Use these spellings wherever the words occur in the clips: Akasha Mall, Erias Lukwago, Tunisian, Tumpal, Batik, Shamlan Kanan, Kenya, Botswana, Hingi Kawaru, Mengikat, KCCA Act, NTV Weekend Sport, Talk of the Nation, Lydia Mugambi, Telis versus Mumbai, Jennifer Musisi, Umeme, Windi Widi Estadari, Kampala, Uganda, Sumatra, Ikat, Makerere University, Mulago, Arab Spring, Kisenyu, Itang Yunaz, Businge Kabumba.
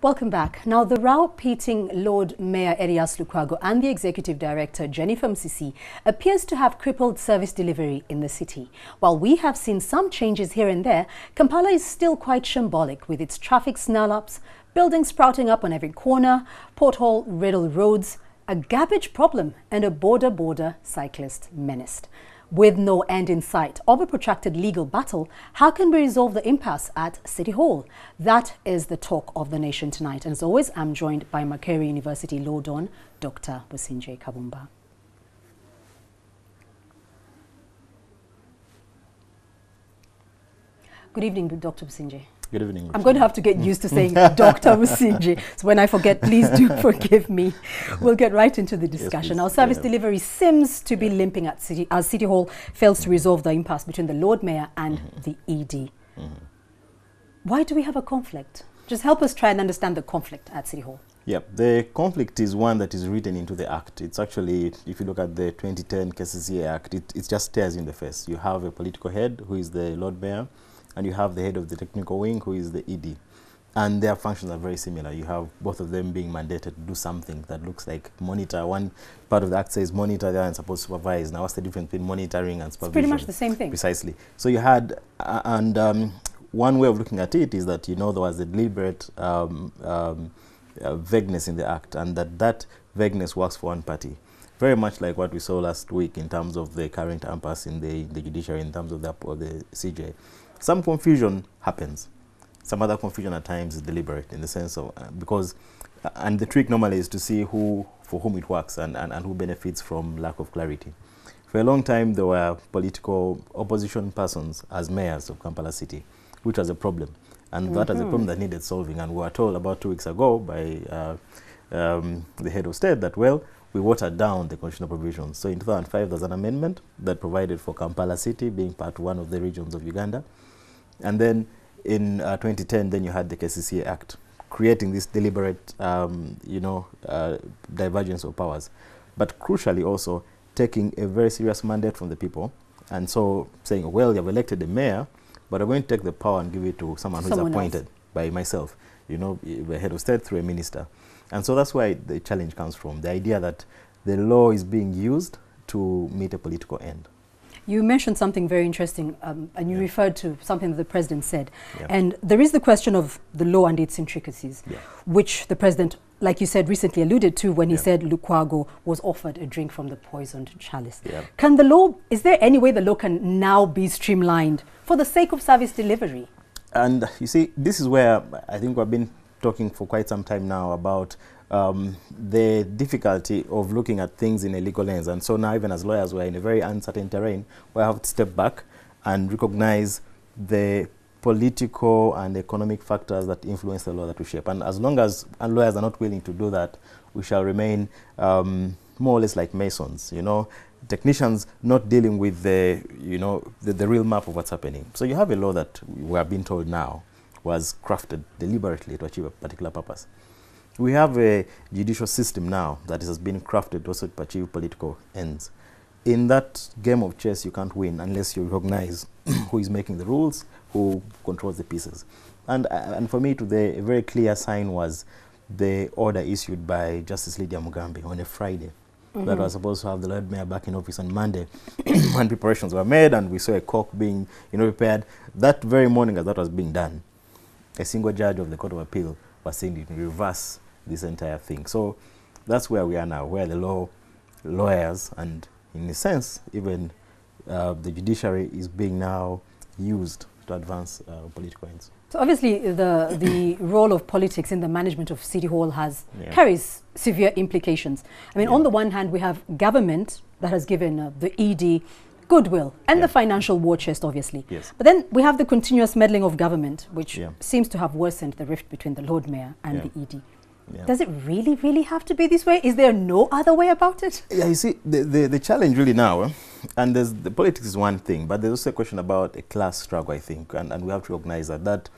Welcome back. Now, the row pitting Lord Mayor Erias Lukwago and the Executive Director Jennifer Musisi appears to have crippled service delivery in the city. While we have seen some changes here and there, Kampala is still quite shambolic with its traffic snarl-ups, buildings sprouting up on every corner, pothole-riddled roads, a garbage problem and a border cyclist menaced. With no end in sight of a protracted legal battle, how can we resolve the impasse at City Hall? That is the talk of the nation tonight. And as always, I'm joined by Makerere University Law Don, Dr. Businge Kabumba. Good evening, Dr. Businge. Good evening. I'm going to have to get used to saying Dr. Musiji. So when I forget, please do forgive me. We'll get right into the discussion. Yes, our service delivery seems to be limping at City, as City Hall fails to resolve the impasse between the Lord Mayor and the ED. Why do we have a conflict? Just help us try and understand the conflict at City Hall. Yeah, the conflict is one that is written into the Act. It's actually, if you look at the 2010 KCCA Act, it just stares in the face. You have a political head who is the Lord Mayor, and you have the head of the technical wing, who is the ED. And their functions are very similar. You have both of them being mandated to do something that looks like monitor. One part of the Act says monitor, the other is supposed to supervise. Now what's the difference between monitoring and supervision? It's pretty much the same thing. Precisely. So you had, one way of looking at it is that, you know, there was a deliberate vagueness in the Act, and that vagueness works for one party. Very much like what we saw last week in terms of the current impasse in the judiciary, in terms of the CJ. Some confusion happens. Some other confusion at times is deliberate, in the sense of and the trick normally is to see who for whom it works and who benefits from lack of clarity. For a long time, there were political opposition persons as mayors of Kampala City, which was a problem, and that was a problem that needed solving. And we were told about 2 weeks ago by the head of state that, well, we watered down the constitutional provisions. So in 2005, there was an amendment that provided for Kampala City being part one of the regions of Uganda. And then in 2010, then you had the KCCA Act, creating this deliberate, divergence of powers. But crucially also, taking a very serious mandate from the people. And so saying, well, you've elected a mayor, but I'm going to take the power and give it to someone who's appointed by myself, you know, the head of state through a minister. And so that's where the challenge comes from, the idea that the law is being used to meet a political end. You mentioned something very interesting, and you referred to something that the president said. Yeah. And there is the question of the law and its intricacies, which the president, like you said, recently alluded to when he said Lukwago was offered a drink from the poisoned chalice. Yeah. Can the law, is there any way the law can now be streamlined for the sake of service delivery? And you see, this is where I think we've been talking for quite some time now about the difficulty of looking at things in a legal lens. And so now, even as lawyers, we're in a very uncertain terrain where I have to step back and recognize the political and economic factors that influence the law that we shape. And as long as lawyers are not willing to do that, we shall remain more or less like masons, you know, technicians not dealing with the, you know, the real map of what's happening. So you have a law that we are being told now was crafted deliberately to achieve a particular purpose. We have a judicial system now that has been crafted also to achieve political ends. In that game of chess, you can't win unless you recognize who is making the rules, who controls the pieces. And for me today, a very clear sign was the order issued by Justice Lydia Mugambi on a Friday that was supposed to have the Lord Mayor back in office on Monday, when preparations were made and we saw a cork being, you know, prepared. That very morning as that was being done, a single judge of the Court of Appeal was saying it would reverse this entire thing. So that's where we are now, where the lawyers and, in a sense, even the judiciary is being now used to advance political ends. So obviously the role of politics in the management of City Hall carries severe implications. I mean, on the one hand, we have government that has given the ED goodwill and the financial war chest, obviously. Yes. But then we have the continuous meddling of government, which seems to have worsened the rift between the Lord Mayor and the ED. Yeah. Does it really, really have to be this way? Is there no other way about it? Yeah, you see, the challenge really now, and there's the politics is one thing, but there's also a question about a class struggle, I think, and we have to recognize that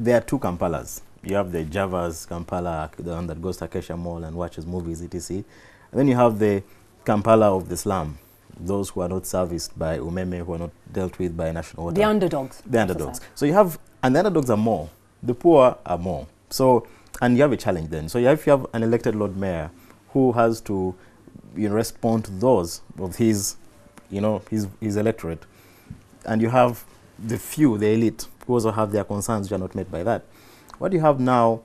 there are two Kampalas. You have the Java's Kampala, the one that goes to Akasha Mall and watches movies, etc. And then you have the Kampala of the slum, those who are not serviced by Umeme, who are not dealt with by national order. The underdogs. The underdogs. So you have, and the underdogs are more. The poor are more. So And you have a challenge then. So if you have an elected Lord Mayor who has to respond to those of his, his electorate, and you have the few, the elite, who also have their concerns which are not met by that. What you have now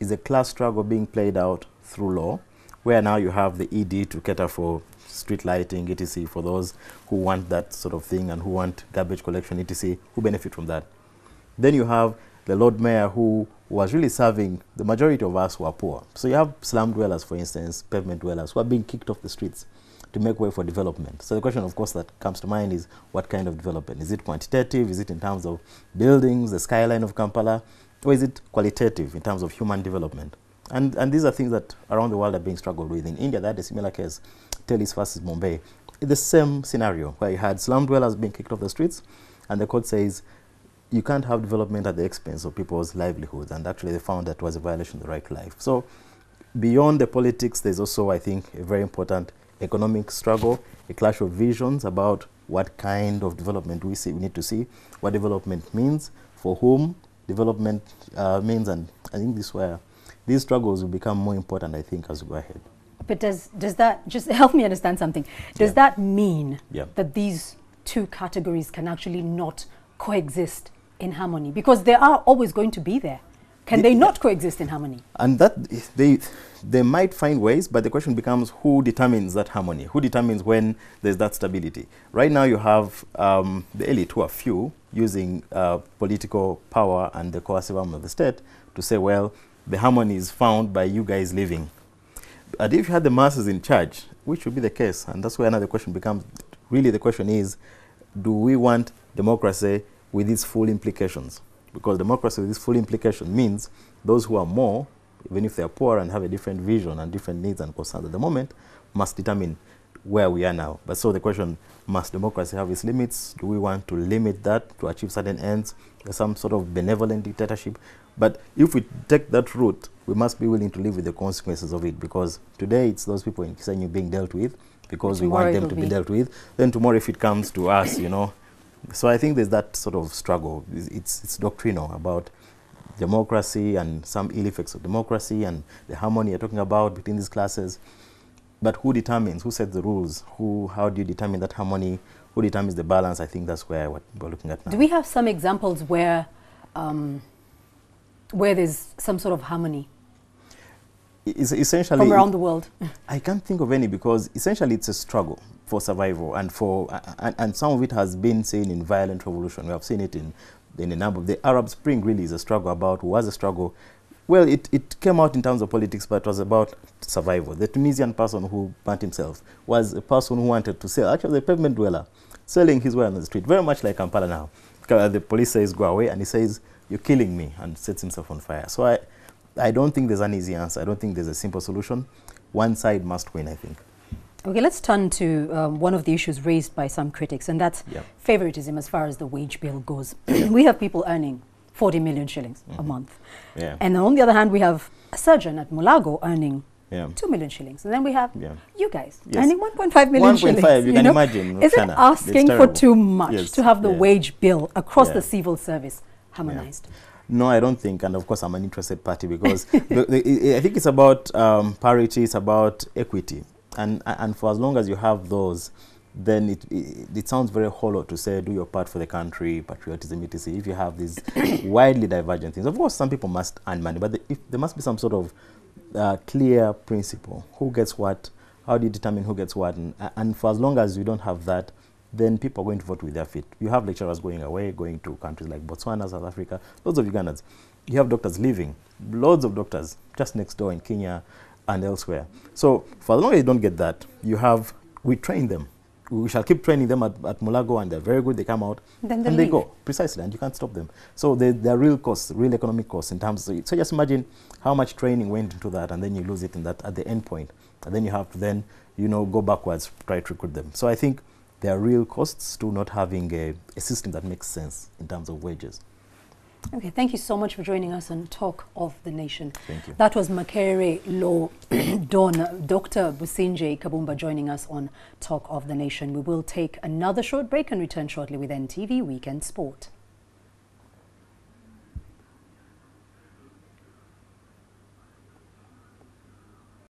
is a class struggle being played out through law, where now you have the ED to cater for street lighting, etc., for those who want that sort of thing and who want garbage collection, etc., who benefit from that. Then you have the Lord Mayor who was really serving the majority of us who are poor. So you have slum dwellers, for instance, pavement dwellers, who are being kicked off the streets to make way for development. So the question, of course, that comes to mind is what kind of development? Is it quantitative? Is it in terms of buildings, the skyline of Kampala? Or is it qualitative in terms of human development? And these are things that around the world are being struggled with. In India, they had a similar case, Telis versus Mumbai. The same scenario where you had slum dwellers being kicked off the streets, and the court says you can't have development at the expense of people's livelihoods. And actually, they found that was a violation of the right to life. So beyond the politics, there's also, I think, a very important economic struggle, a clash of visions about what kind of development we need to see, what development means, for whom development means. And I think this is where these struggles will become more important, I think, as we go ahead. But does that, just help me understand something, does that mean that these two categories can actually not coexist in harmony? Because they are always going to be there. Can they not coexist in harmony? And that they might find ways, but the question becomes who determines that harmony? Who determines when there's that stability? Right now you have the elite, who are few, using political power and the coercive arm of the state to say, well, the harmony is found by you guys leaving. And if you had the masses in charge, which would be the case, and that's where another question becomes, really the question is, do we want democracy with its full implications? Because democracy with its full implication means those who are more, even if they are poor and have a different vision and different needs and concerns at the moment, must determine where we are now. But so the question, must democracy have its limits? Do we want to limit that to achieve certain ends, some sort of benevolent dictatorship? But if we take that route, we must be willing to live with the consequences of it, because today it's those people in Kisenyu being dealt with because we want them to be dealt with. Then tomorrow if it comes to us, So I think there's that sort of struggle. It's doctrinal about democracy and some ill effects of democracy and the harmony you're talking about between these classes. But who determines? Who sets the rules? How do you determine that harmony? Who determines the balance? I think that's where what we're looking at now. Do we have some examples where there's some sort of harmony? It's essentially from around the world. I can't think of any, because essentially it's a struggle for survival, and some of it has been seen in violent revolution. We have seen it in a number of the Arab Spring. Really, is a struggle about was a struggle. Well, it came out in terms of politics, but it was about survival. The Tunisian person who burnt himself was a person who wanted to sell. Actually, the pavement dweller selling his way on the street, very much like Kampala now. The police says go away, and he says you're killing me, and sets himself on fire. So I don't think there's an easy answer. I don't think there's a simple solution. One side must win, I think. Okay, let's turn to one of the issues raised by some critics, and that's favoritism as far as the wage bill goes. We have people earning 40 million shillings a month. Yeah. And on the other hand, we have a surgeon at Mulago earning 2 million shillings. And then we have you guys earning 1.5 million shillings. 1.5, you can imagine. Is it asking for too much to have the wage bill across the civil service harmonized? No, I don't think. And of course, I'm an interested party, because I think it's about parity, it's about equity. And for as long as you have those, then it sounds very hollow to say do your part for the country, patriotism, etc. If you have these widely divergent things, of course, some people must earn money, but there must be some sort of clear principle. Who gets what? How do you determine who gets what? And for as long as you don't have that, then people are going to vote with their feet. You have lecturers going away, going to countries like Botswana, South Africa, lots of Ugandans. You have doctors leaving, loads of doctors just next door in Kenya and elsewhere. So for as long as you don't get that, you have, we train them. We shall keep training them at Mulago, and they're very good. They come out, then and they go. Precisely, and you can't stop them. So there are real costs, real economic costs in terms of it. So just imagine how much training went into that, and then you lose it in that at the end point. And then you have to then, go backwards, try to recruit them. So I think there are real costs to not having a system that makes sense in terms of wages. Okay, thank you so much for joining us on Talk of the Nation. Thank you. That was Makerere Law Don, Dr. Businge Kabumba, joining us on Talk of the Nation. We will take another short break and return shortly with NTV Weekend Sport.